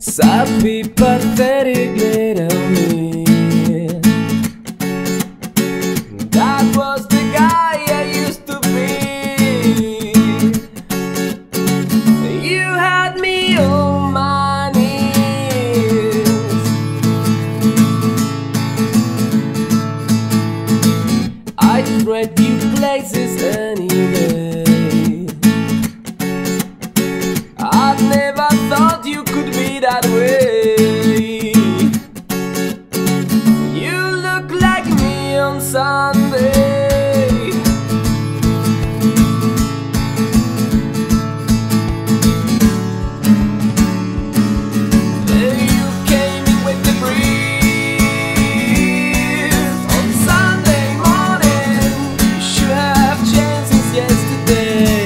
Sapi pathetic little me. That was the guy I used to be. You had me on my knees. I tried you places anyway. I never thought you could be that way. You look like me on Sunday. There you came in with the breeze on Sunday morning. You should have changed since yesterday.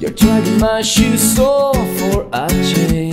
You're dragging my shoes off for a change.